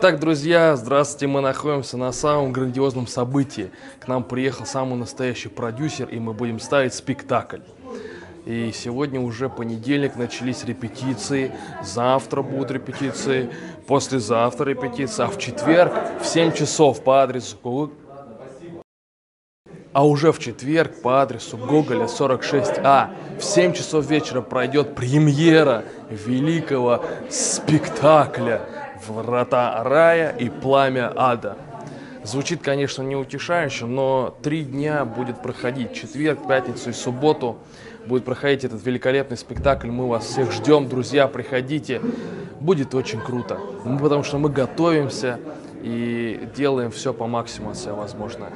Итак, друзья, здравствуйте, мы находимся на самом грандиозном событии. К нам приехал самый настоящий продюсер, и мы будем ставить спектакль. И сегодня уже понедельник, начались репетиции, завтра будут репетиции, послезавтра репетиции, а в четверг в 7 часов по адресу Гоголя 46А в 7 часов вечера пройдет премьера великого спектакля «Врата рая и пламя ада». Звучит, конечно, неутешающе, но 3 дня будет проходить, четверг, пятницу и субботу будет проходить этот великолепный спектакль. Мы вас всех ждем, друзья, приходите, будет очень круто, потому что мы готовимся и делаем все по максимуму, если возможно.